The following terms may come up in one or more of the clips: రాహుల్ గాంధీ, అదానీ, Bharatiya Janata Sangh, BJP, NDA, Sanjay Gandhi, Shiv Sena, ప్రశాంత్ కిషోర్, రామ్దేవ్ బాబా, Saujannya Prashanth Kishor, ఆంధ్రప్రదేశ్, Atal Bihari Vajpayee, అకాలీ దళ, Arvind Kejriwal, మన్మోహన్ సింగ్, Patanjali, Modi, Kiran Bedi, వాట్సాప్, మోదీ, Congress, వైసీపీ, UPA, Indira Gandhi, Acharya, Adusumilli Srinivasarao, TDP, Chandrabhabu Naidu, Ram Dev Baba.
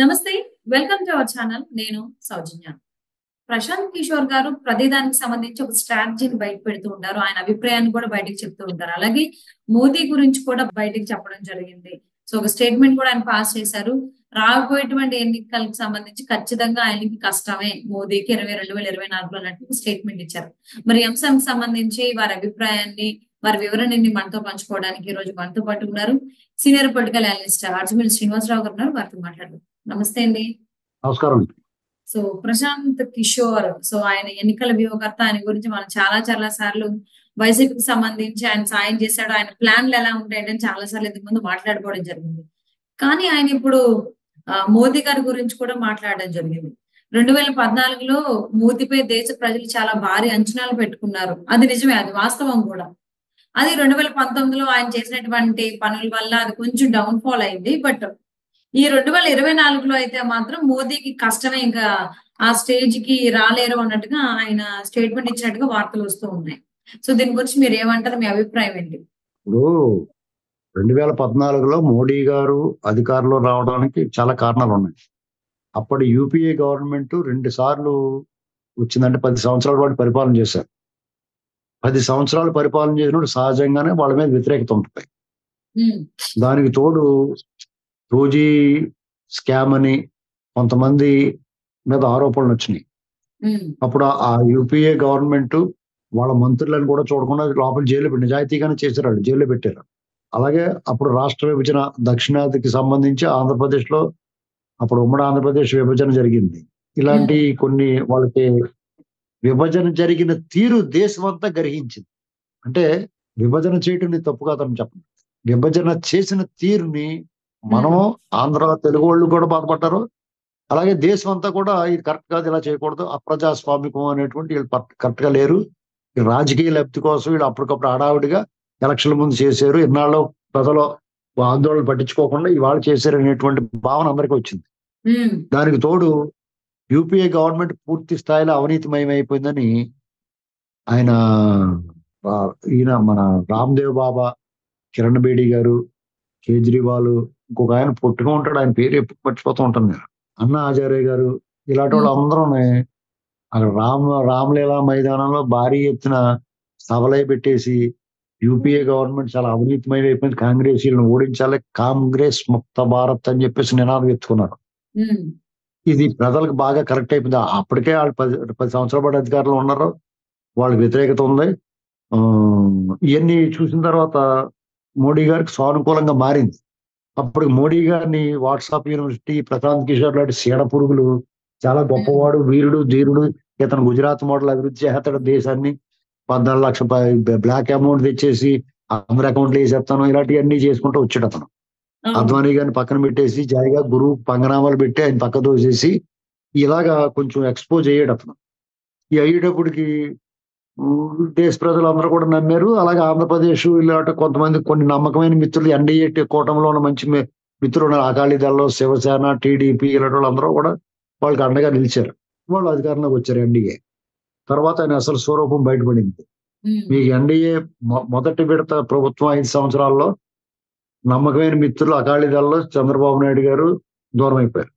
నమస్తే, welcome to our channel. నేను సౌజన్య. ప్రశాంత్ కిషోర్ గారు ప్రతిదానికి సంబంధించి ఒక స్ట్రాటజీని బయట పెడుతూ ఉంటారు, ఆయన అభిప్రాయాన్ని కూడా బయటకు చెప్తూ ఉంటారు. అలాగే మోదీ గురించి కూడా బయటకు చెప్పడం జరిగింది. సో ఒక స్టేట్మెంట్ కూడా ఆయన పాస్ చేశారు. రాబోయేటువంటి ఎన్నికలకు సంబంధించి ఖచ్చితంగా ఆయనకి కష్టమే, మోదీకి 2024 అన్నట్టు స్టేట్మెంట్ ఇచ్చారు. మరి అంశానికి సంబంధించి వారి అభిప్రాయాన్ని, వారి వివరణని మనతో పంచుకోవడానికి ఈ రోజు మనతో పాటు ఉన్నారు senior political analyst Adusumilli Srinivasarao garu ఉన్నారు. వారితో మాట్లాడారు. నమస్తే అండి. నమస్కారం. సో ప్రశాంత్ కిషోర్, సో ఆయన ఎన్నికల వ్యూహకర్త. ఆయన గురించి మనం చాలా సార్లు వైసీపీకి సంబంధించి ఆయన సాయం చేశాడు, ఆయన ప్లాన్లు ఎలా ఉంటాయని చాలా సార్లు ఇంతకు ముందు మాట్లాడుకోవడం జరిగింది. కానీ ఆయన ఇప్పుడు మోదీ గారి గురించి కూడా మాట్లాడడం జరిగింది. 2014లో మోదీపై దేశ ప్రజలు చాలా భారీ అంచనాలు పెట్టుకున్నారు. అది నిజమే, అది వాస్తవం కూడా. అది 2019లో ఆయన చేసినటువంటి పనుల వల్ల అది కొంచెం డౌన్ ఫాల్ అయింది. బట్ ఈ 2024లో అయితే మాత్రం మోదీకి కష్టమే, ఇంకా ఆ స్టేజ్ కి రాలేరు అన్నట్టుగా ఆయన స్టేట్మెంట్ ఇచ్చినట్టుగా వార్తలు వస్తూ ఉన్నాయి. సో దీని గురించి మీరు ఏమంటారు, మీ అభిప్రాయం ఏంటి? ఇప్పుడు 2014లో మోడీ గారు అధికారంలో రావడానికి చాలా కారణాలు ఉన్నాయి. అప్పుడు యూపీఏ గవర్నమెంట్ 2 సార్లు వచ్చిందంటే 10 సంవత్సరాల పాటు పరిపాలన చేశారు. 10 సంవత్సరాలు పరిపాలన చేసినప్పుడు సహజంగానే వాళ్ళ మీద వ్యతిరేకత ఉంటుంది. దానికి తోడు రోజీ స్కామ్ అని కొంతమంది మీద ఆరోపణలు వచ్చినాయి. అప్పుడు ఆ యూపీఏ గవర్నమెంట్ వాళ్ళ మంత్రులను కూడా చూడకుండా లోపల జైల్లో పెట్టి నిజాయితీగానే చేశారు, వాళ్ళు జైల్లో పెట్టారు. అలాగే అప్పుడు రాష్ట్ర విభజన దక్షిణాదికి సంబంధించి ఆంధ్రప్రదేశ్లో అప్పుడు ఉమ్మడి ఆంధ్రప్రదేశ్ విభజన జరిగింది. ఇలాంటి కొన్ని వాళ్ళకి విభజన జరిగిన తీరు దేశం అంతా గర్హించింది. అంటే విభజన చేయటం తప్పు కాదని చెప్పండి, విభజన చేసిన తీరుని మనం ఆంధ్ర తెలుగు వాళ్ళు కూడా బాధపడ్డారు. అలాగే దేశం అంతా కూడా ఇది కరెక్ట్ కాదు, ఇలా చేయకూడదు, అప్రజాస్వామికం అనేటువంటి వీళ్ళు కరెక్ట్గా లేరు, రాజకీయ లబ్ధి కోసం వీళ్ళు అప్పటికప్పుడు హడావుడిగా ఎలక్షన్ల ముందు చేశారు, ఇన్నాళ్ళు ప్రజలు ఆందోళన పట్టించుకోకుండా ఇవాళ చేశారు అనేటువంటి భావన అందరికీ వచ్చింది. దానికి తోడు యూపీఏ గవర్నమెంట్ పూర్తి స్థాయిలో అవినీతిమయం అయిపోయిందని ఈయన మన రామ్ దేవ్ బాబా, కిరణ్ బేడి గారు, కేజ్రీవాల్, ఇంకొక ఆయన పొట్టుగా ఉంటాడు, ఆయన పేరు ఎప్పుడు మర్చిపోతూ ఉంటాను నేను, ఆచార్య గారు, ఇలాంటి వాళ్ళు అందరూ అక్కడ రామలీలా మైదానంలో భారీ ఎత్తున సభలై పెట్టేసి యూపీఏ గవర్నమెంట్ చాలా అవినీతిమయం అయిపోయింది, కాంగ్రెస్ వీళ్ళని ఓడించాలి, కాంగ్రెస్ ముక్త భారత్ అని చెప్పేసి నినాదం ఎత్తుకున్నారు. ఇది ప్రజలకు బాగా కరెక్ట్ అయిపోయింది. అప్పటికే వాళ్ళు 10 సంవత్సరాల పాటు అధికారులు ఉన్నారు, వాళ్ళకి వ్యతిరేకత ఉంది. ఇవన్నీ చూసిన తర్వాత మోడీ గారికి సానుకూలంగా మారింది. అప్పుడు మోడీ గారిని వాట్సాప్ యూనివర్సిటీ, ప్రశాంత్ కిషోర్ లాంటి సీడ పురుగులు, చాలా గొప్పవాడు, వీరుడు, ధీరుడు, ఇతను గుజరాత్ మోడల్ అభివృద్ధి చేస్తాడు దేశాన్ని, 14 లక్షల బ్లాక్ అమౌంట్ తెచ్చేసి అందరి అకౌంట్లు వేసేస్తాను, ఇలాంటివన్నీ చేసుకుంటూ వచ్చాడు. అతను అద్వానీ గారిని పక్కన పెట్టేసి జాయిగా గురువు పంగనామాలు పెట్టి ఆయన పక్క దోసేసి ఇలాగా కొంచెం ఎక్స్పోజ్ అయ్యాడు. అతను ఈ అయ్యేటప్పటికి దేశ ప్రజలు అందరూ కూడా నమ్మారు. అలాగే ఆంధ్రప్రదేశ్ ఇలాంటి కొంతమంది కొన్ని నమ్మకమైన మిత్రులు, ఎన్డీఏ కూటమిలో ఉన్న మంచి మిత్రులు ఉన్నారు, అకాలీ దళ, శివసేన, టీడీపీ, ఇలాంటి వాళ్ళు అందరూ కూడా వాళ్ళకి అండగా నిలిచారు. వాళ్ళు అధికారంలోకి వచ్చారు ఎన్డీఏ. తర్వాత ఆయన అసలు స్వరూపం బయటపడింది. మీకు ఎన్డీఏ మొదటి విడత ప్రభుత్వం 5 సంవత్సరాల్లో నమ్మకమైన మిత్రులు అకాలీ దళ, చంద్రబాబు నాయుడు గారు దూరం అయిపోయారు,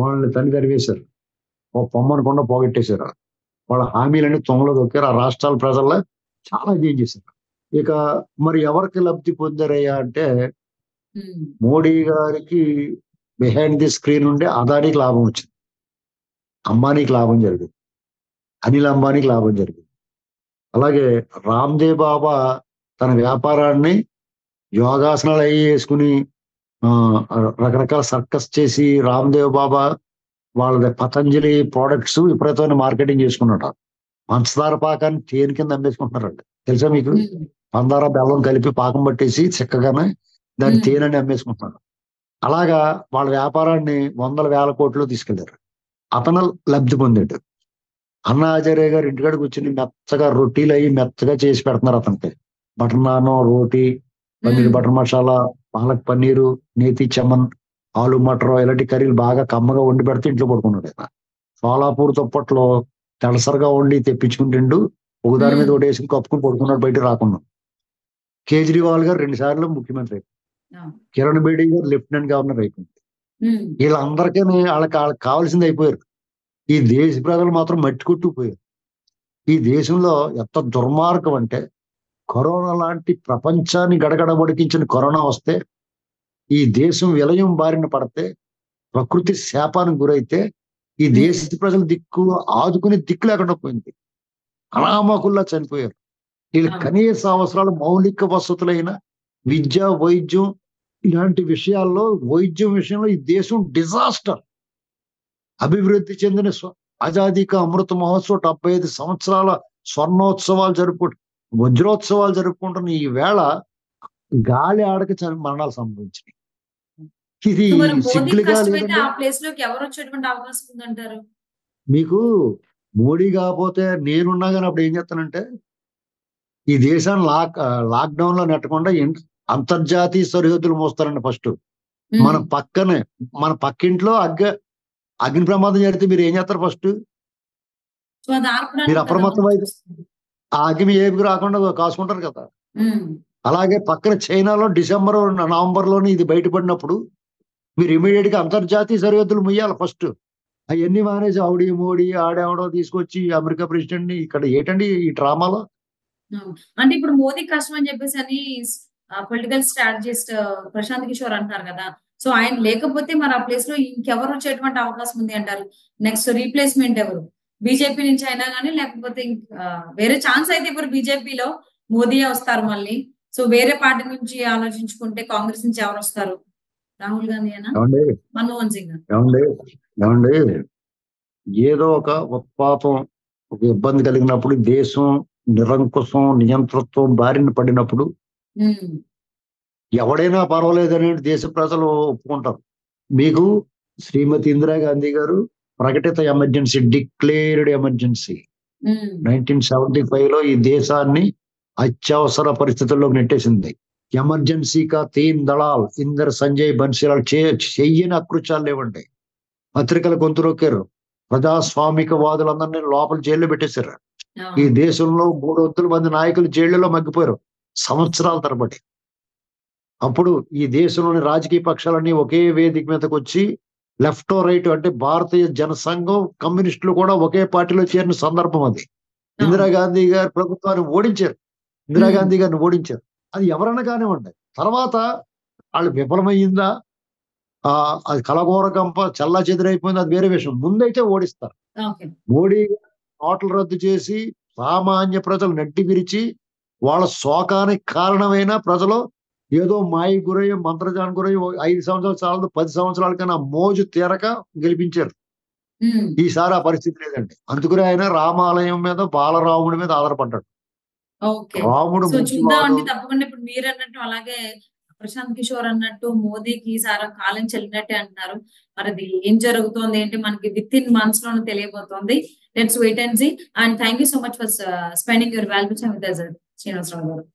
వాళ్ళని తన్ని తరివేశారు, ఓ పొమ్మనకుండా పోగొట్టేశారు, వాళ్ళ హామీలన్నీ తొంగలో దొక్కారు, ఆ రాష్ట్రాల ప్రజల్లో చాలా అధ్యయనం చేశారు. ఇక మరి ఎవరికి లబ్ధి పొందారయ్యా అంటే మోడీ గారికి బిహైండ్ ది స్క్రీన్ ఉండే అదానీకి లాభం వచ్చింది, అంబానీకి లాభం జరిగింది, అనిల్ అంబానీకి లాభం జరిగింది. అలాగే రామ్దేవ్ బాబా తన వ్యాపారాన్ని యోగాసనాలు అయ్యి వేసుకుని రకరకాల సర్కస్ చేసి రామ్దేవ్ బాబా వాళ్ళ పతంజలి ప్రోడక్ట్స్ విపరీతమైన మార్కెటింగ్ చేసుకున్నాడు. పంచదార పాకాన్ని తేనె కింద అమ్మేసుకుంటున్నారండి, తెలుసా మీకు? పందార బెల్లం కలిపి పాకం పట్టేసి చిక్కగానే దాన్ని తేనె అని అమ్మేసుకుంటున్నారు. అలాగా వాళ్ళ వ్యాపారాన్ని 100,000 కోట్లు తీసుకెళ్లారు. అతను లబ్ధి పొందాడు. అన్నాచార్య గారు ఇంటికాడికి వచ్చి మెత్తగా రొట్టీలు అయ్యి మెత్తగా చేసి పెడుతున్నారు అతనికి, బటర్ నాన్, రోటీ, పన్నీర్ బటర్ మసాలా, పాలక్ పన్నీరు, నేతి చమన్, ఆలు మటరో, ఇలాంటి కర్రీలు బాగా కమ్మగా వండి పెడితే ఇంట్లో పడుకున్నాడు ఆయన. సోలాపూర్ దుప్పట్లో తడసరిగా వండి తెప్పించుకుంటుండు, ఒకదాని మీద ఒకటి వేసుకుని కప్పుకుని పడుకున్నాడు, బయట రాకుండా. కేజ్రీవాల్ గారు 2 సార్లు ముఖ్యమంత్రి అయిపోయింది, కిరణ్ బేడి గారు లెఫ్టినెంట్ గవర్నర్ అయిపోయింది, వీళ్ళందరికీ వాళ్ళకి వాళ్ళకి కావాల్సింది అయిపోయారు. ఈ దేశ ప్రజలు మాత్రం మట్టి కొట్టుకుపోయారు. ఈ దేశంలో ఎంత దుర్మార్గం అంటే కరోనా లాంటి ప్రపంచాన్ని గడగడ వడికించిన కరోనా వస్తే, ఈ దేశం విలయం బారిన పడితే, ప్రకృతి శాపానికి గురైతే, ఈ దేశ ప్రజల దిక్కు ఆదుకునే దిక్కు లేకుండా పోయింది. అనామకుల్లా చనిపోయారు. వీళ్ళు కనీస అవసరాలు మౌలిక వసతులైన విద్య, వైద్యం, ఇలాంటి విషయాల్లో, వైద్యం విషయంలో ఈ దేశం డిజాస్టర్. అభివృద్ధి చెందిన ఆజాదీకా అమృత మహోత్సవ 75 సంవత్సరాల స్వర్ణోత్సవాలు వజ్రోత్సవాలు జరుపుకుంటున్న ఈ వేళ గాలి ఆడక మరణాలు సంభవించినాయి. ఇది సిగ్గుగా లేదు. మీకు మోడీ కాకపోతే నేనున్నా కానీ అప్పుడు ఏం చేస్తానంటే, ఈ దేశాన్ని లాక్డౌన్ లో నెట్టకుండా అంతర్జాతీయ సరిహద్దులు మోస్తారండి. ఫస్ట్ మన పక్కింట్లో అగ్ని ప్రమాదం జరిగితే మీరు ఏం చేస్తారు? ఫస్ట్ మీరు అప్రమత్తం అయితే ఆ అగ్ని ఏపీకి రాకుండా కాసుకుంటారు కదా. అలాగే పక్కన చైనాలో నవంబర్లోని ఇది బయటపడినప్పుడు మీరు ఇమీడియట్ గా అంతర్జాతీయ సరిహద్దులు ముయ్యాలి ఫస్ట్. అవన్నీ మానేసి ఆవిడ మోడీ ఆడేవడో తీసుకొచ్చి అమెరికా ప్రెసిడెంట్ ని ఇక్కడ ఏటండి ఈ డ్రామాలో. అంటే ఇప్పుడు మోదీ కష్టం అని చెప్పేసి అని పొలిటికల్ స్ట్రాటజిస్ట్ ప్రశాంత్ కిషోర్ అంటున్నారు కదా. సో ఆయన లేకపోతే మరి ఆ ప్లేస్ లో ఇంకెవరు వచ్చేటువంటి అవకాశం ఉంది అంటారు? నెక్స్ట్ రీప్లేస్మెంట్ ఎవరు? బీజేపీ నుంచి అయినా కానీ, లేకపోతే వేరే ఛాన్స్ అయితే ఇప్పుడు బీజేపీలో మోదీయే వస్తారు మళ్ళీ. సో వేరే పార్టీ నుంచి ఆలోచించుకుంటే కాంగ్రెస్ నుంచి ఎవరు వస్తారు? రాహుల్ గాంధీ అయినా, మన్మోహన్ సింగ్? ఏదో ఒక ఉత్పాతం, ఒక ఇబ్బంది కలిగినప్పుడు, దేశం నిరంకుశం నియంతృత్వం బారిన పడినప్పుడు ఎవడైనా పర్వాలేదు అనే దేశ ప్రజలు ఒప్పుకుంటారు. మీకు శ్రీమతి ఇందిరాగాంధీ గారు ప్రకటిత ఎమర్జెన్సీ, డిక్లేర్డ్ ఎమర్జెన్సీ 1975 లో ఈ దేశాన్ని అత్యవసర పరిస్థితుల్లోకి నెట్టేసింది. ఎమర్జెన్సీగా 3 దళాలు, ఇందరు సంజయ్ బన్సీలాల్ చెయ్యని అకృత్యాలు లేవండి. పత్రికలు గొంతు నొక్కారు, ప్రజాస్వామిక వాదులందరినీ లోపల జైల్లో పెట్టేశారు. ఈ దేశంలో 300 మంది నాయకులు జైళ్లలో మగ్గిపోయారు సంవత్సరాల తరబడి. అప్పుడు ఈ దేశంలోని రాజకీయ పక్షాలన్నీ ఒకే వేదిక మీదకి వచ్చి లెఫ్ట్ రైట్ అంటే భారతీయ జనసంఘం, కమ్యూనిస్టులు కూడా ఒకే పార్టీలో చేరిన సందర్భం అది. ఇందిరాగాంధీ గారి ప్రభుత్వాన్ని ఓడించారు, ఇందిరాగాంధీ గారిని ఓడించారు. అది ఎవరైనా కానివ్వండి. తర్వాత వాళ్ళు విఫలమయ్యిందా, అది కలగోరకంప చల్లా చెదిరైపోయింది, అది వేరే విషయం. ముందైతే ఓడిస్తారు. మోడీ నోట్లు రద్దు చేసి సామాన్య ప్రజలు నెట్టి విరిచి వాళ్ళ శోకానికి కారణమైన ప్రజలు ఏదో మాయ గురయ్యో మంత్రజానికి గురయ్యో 5 సంవత్సరాలు చాలదు, 10 సంవత్సరాల కన్నా మోజు తీరక గెలిపించారు. ఈసారి ఆ పరిస్థితి లేదండి. అందుకనే ఆయన రామాలయం మీద, బాలరాముడి మీద ఆధారపడ్డాడు. రాముడు తప్పకుండా ఇప్పుడు మీరు అన్నట్టు, అలాగే ప్రశాంత్ కిషోర్ అన్నట్టు మోదీకి సారా కాలం చెల్లినట్టే అంటున్నారు. మరి అది ఏం జరుగుతోంది ఏంటి మనకి విత్ ఇన్ మంత్స్ లోనే తెలియబోతోంది. Let's wait and see. And thank you so much for spending your valuable time with us, Srinivasarao గారు.